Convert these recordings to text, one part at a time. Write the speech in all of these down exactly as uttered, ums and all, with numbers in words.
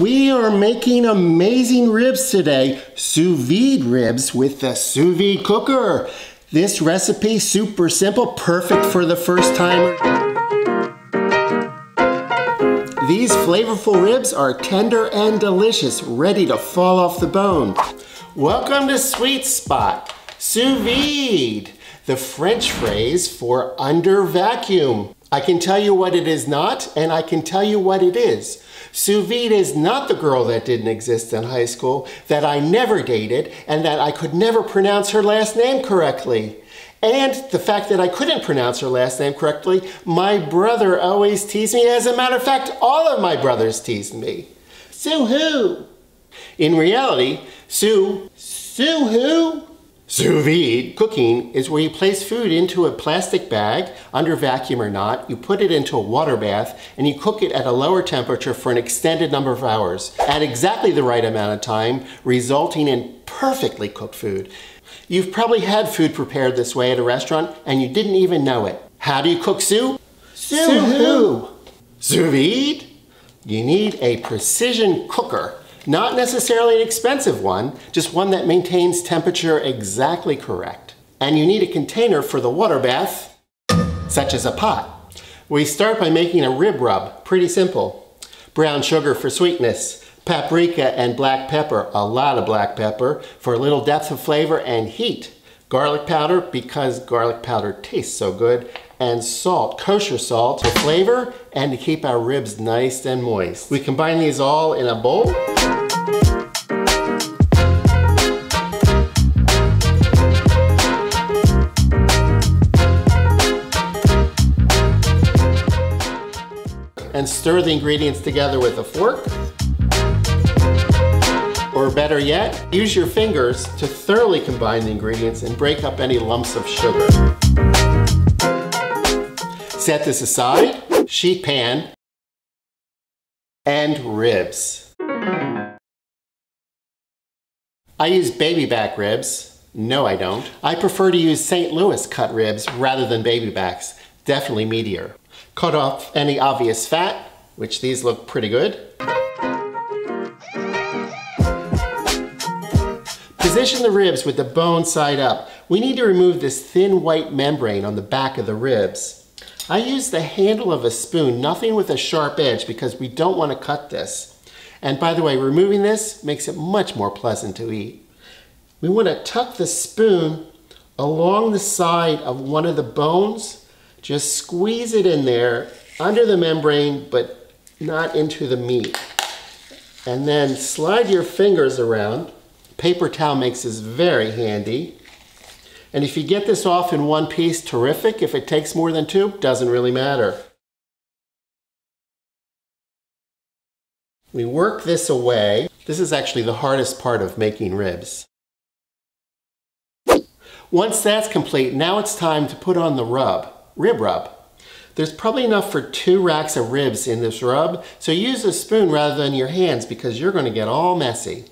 We are making amazing ribs today, sous vide ribs with the sous vide cooker. This recipe, super simple, perfect for the first timer. These flavorful ribs are tender and delicious, ready to fall off the bone. Welcome to Sweet Spot, sous vide, the French phrase for under vacuum. I can tell you what it is not, and I can tell you what it is. Sous vide is not the girl that didn't exist in high school, that I never dated, and that I could never pronounce her last name correctly. And the fact that I couldn't pronounce her last name correctly, my brother always teased me. As a matter of fact, all of my brothers teased me. Sue who? In reality, Sue, Sue who? Sous vide cooking is where you place food into a plastic bag, under vacuum or not, you put it into a water bath, and you cook it at a lower temperature for an extended number of hours, at exactly the right amount of time, resulting in perfectly cooked food. You've probably had food prepared this way at a restaurant, and you didn't even know it. How do you cook sous? Sous who? Sous vide? You need a precision cooker. Not necessarily an expensive one, just one that maintains temperature exactly correct. And you need a container for the water bath, such as a pot. We start by making a rib rub, pretty simple. Brown sugar for sweetness, paprika and black pepper, a lot of black pepper, for a little depth of flavor and heat. Garlic powder, because garlic powder tastes so good, and salt, kosher salt, for flavor and to keep our ribs nice and moist. We combine these all in a bowl. And stir the ingredients together with a fork. Or better yet, use your fingers to thoroughly combine the ingredients and break up any lumps of sugar. Set this aside, sheet pan, and ribs. I use baby back ribs. No, I don't. I prefer to use Saint Louis cut ribs rather than baby backs. Definitely meatier. Cut off any obvious fat, which these look pretty good. Position the ribs with the bone side up. We need to remove this thin white membrane on the back of the ribs. I use the handle of a spoon, nothing with a sharp edge, because we don't want to cut this. And by the way, removing this makes it much more pleasant to eat. We want to tuck the spoon along the side of one of the bones, just squeeze it in there, under the membrane, but not into the meat. And then slide your fingers around. Paper towel makes this very handy. And if you get this off in one piece, terrific. If it takes more than two, doesn't really matter. We work this away. This is actually the hardest part of making ribs. Once that's complete, now it's time to put on the rub, rib rub. There's probably enough for two racks of ribs in this rub, so use a spoon rather than your hands because you're going to get all messy.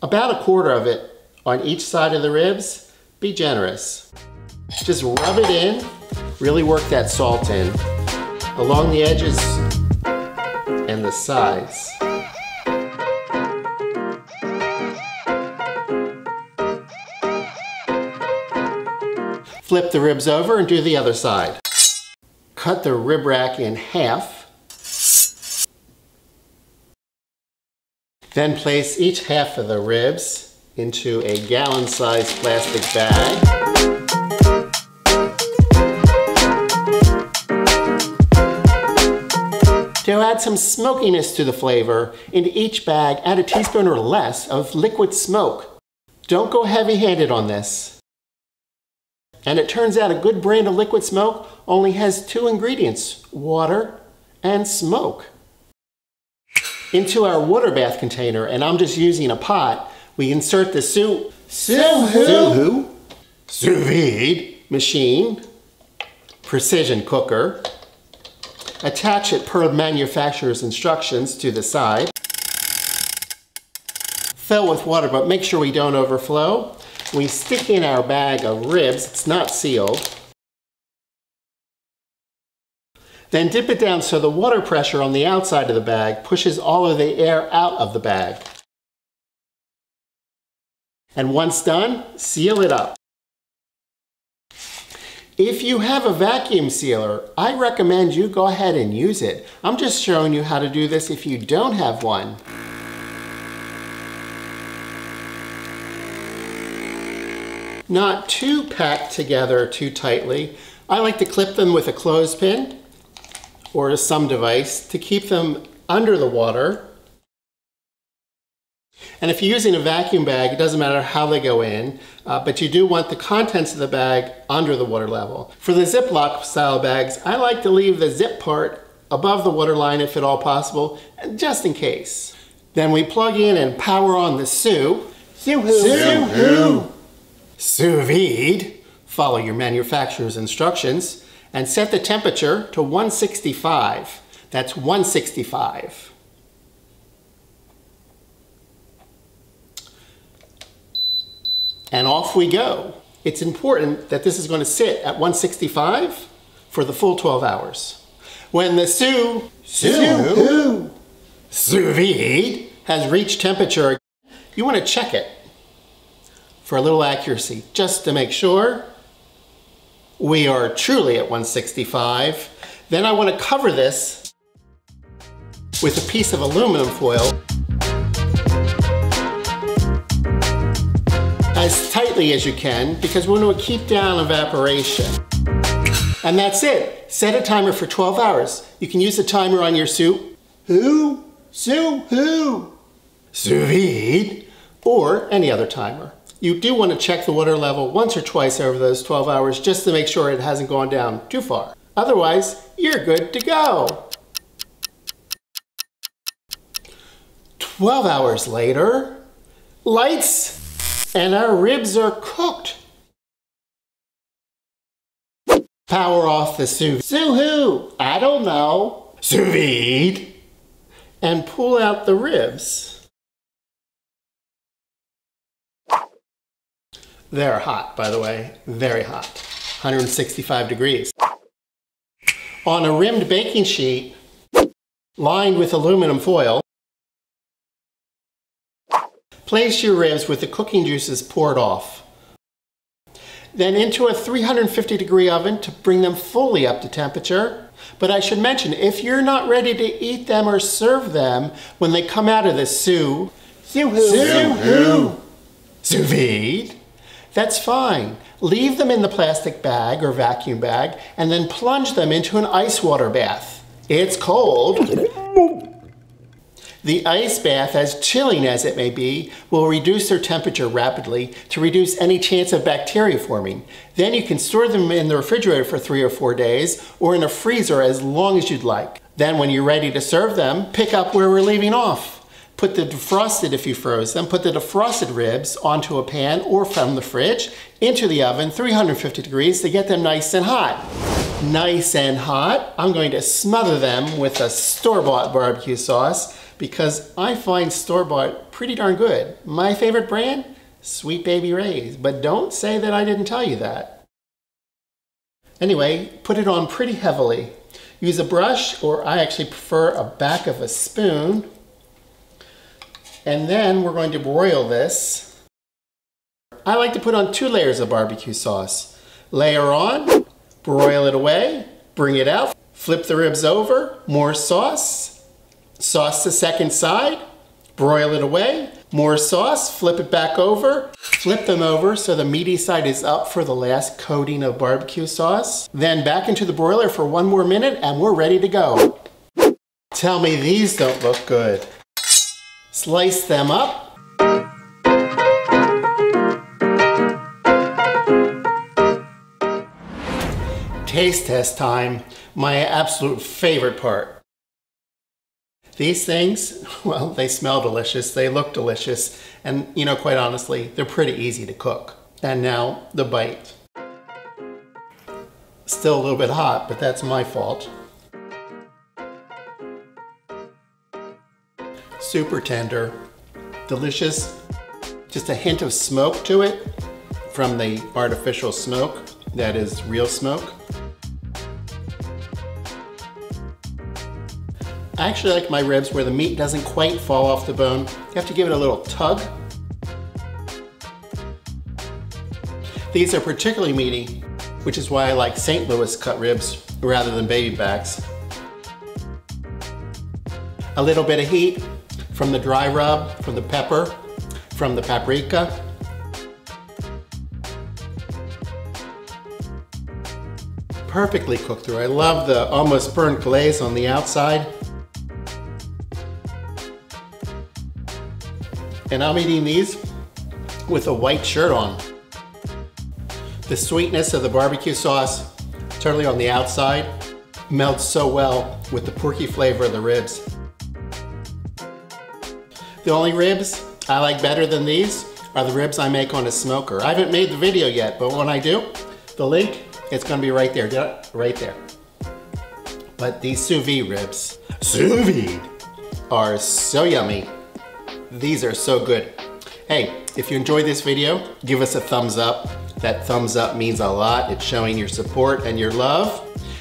About a quarter of it on each side of the ribs. Be generous. Just rub it in, really work that salt in, along the edges and the sides. Flip the ribs over and do the other side. Cut the rib rack in half. Then place each half of the ribs into a gallon-sized plastic bag. To add some smokiness to the flavor, into each bag add a teaspoon or less of liquid smoke. Don't go heavy-handed on this. And it turns out a good brand of liquid smoke only has two ingredients, water and smoke. Into our water bath container, and I'm just using a pot, we insert the sous sous sous vide machine, precision cooker, attach it per manufacturer's instructions to the side, fill with water, but make sure we don't overflow. We stick in our bag of ribs, it's not sealed. Then dip it down so the water pressure on the outside of the bag pushes all of the air out of the bag. And once done, seal it up. If you have a vacuum sealer, I recommend you go ahead and use it. I'm just showing you how to do this if you don't have one. Not too packed together too tightly. I like to clip them with a clothespin or to some device to keep them under the water. And if you're using a vacuum bag, it doesn't matter how they go in, uh, but you do want the contents of the bag under the water level. For the Ziploc style bags, I like to leave the zip part above the water line if at all possible, just in case. Then we plug in and power on the sous. Sous Sous vide. Follow your manufacturer's instructions and set the temperature to one sixty-five. That's one sixty-five. And off we go. It's important that this is going to sit at one sixty-five for the full twelve hours. When the sous, sous, sous vide has reached temperature, you want to check it for a little accuracy, just to make sure we are truly at one sixty-five. Then I want to cover this with a piece of aluminum foil as tightly as you can, because we want to keep down evaporation. And that's it. Set a timer for twelve hours. You can use the timer on your sous who, sous who, sous vide, or any other timer. You do want to check the water level once or twice over those twelve hours just to make sure it hasn't gone down too far. Otherwise, you're good to go. twelve hours later, lights. And our ribs are cooked. Power off the sous. Sous who? I don't know. Sous vide. And pull out the ribs. They're hot, by the way. Very hot. one sixty-five degrees. On a rimmed baking sheet, lined with aluminum foil, place your ribs with the cooking juices poured off. Then into a three hundred fifty degree oven to bring them fully up to temperature. But I should mention, if you're not ready to eat them or serve them when they come out of the sous, sous, sous vide, that's fine. Leave them in the plastic bag or vacuum bag and then plunge them into an ice water bath. It's cold. The ice bath, as chilling as it may be, will reduce their temperature rapidly to reduce any chance of bacteria forming. Then you can store them in the refrigerator for three or four days, or in a freezer as long as you'd like. Then when you're ready to serve them, pick up where we're leaving off. Put the defrosted, if you froze them, put the defrosted ribs onto a pan or from the fridge into the oven, three hundred fifty degrees, to get them nice and hot. Nice and hot, I'm going to smother them with a store-bought barbecue sauce, because I find store-bought pretty darn good. My favorite brand, Sweet Baby Ray's, but don't say that I didn't tell you that. Anyway, put it on pretty heavily. Use a brush, or I actually prefer a back of a spoon. And then we're going to broil this. I like to put on two layers of barbecue sauce. Layer on, broil it away, bring it out, flip the ribs over, more sauce, sauce the second side, broil it away, more sauce, flip it back over, flip them over so the meaty side is up for the last coating of barbecue sauce. Then back into the broiler for one more minute and we're ready to go. Tell me these don't look good. Slice them up. Taste test time, my absolute favorite part. These things, well, they smell delicious, they look delicious, and, you know, quite honestly, they're pretty easy to cook. And now, the bite. Still a little bit hot, but that's my fault. Super tender, delicious, just a hint of smoke to it from the artificial smoke that is real smoke. actually like my ribs where the meat doesn't quite fall off the bone. You have to give it a little tug. These are particularly meaty, which is why I like Saint Louis cut ribs rather than baby backs. A little bit of heat from the dry rub, from the pepper, from the paprika. Perfectly cooked through. I love the almost burnt glaze on the outside. And I'm eating these with a white shirt on. The sweetness of the barbecue sauce, totally on the outside, melts so well with the porky flavor of the ribs. The only ribs I like better than these are the ribs I make on a smoker. I haven't made the video yet, but when I do, the link, it's gonna be right there, right there. But these sous vide ribs, sous vide, are so yummy. These are so good. Hey, if you enjoyed this video, give us a thumbs up. That thumbs up means a lot. It's showing your support and your love.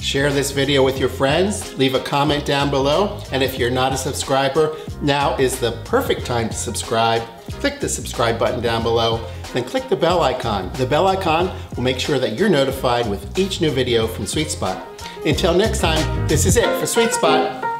Share this video with your friends. Leave a comment down below. And if you're not a subscriber, now is the perfect time to subscribe. Click the subscribe button down below. Then click the bell icon. The bell icon will make sure that you're notified with each new video from Sweet Spot. Until next time, this is it for Sweet Spot.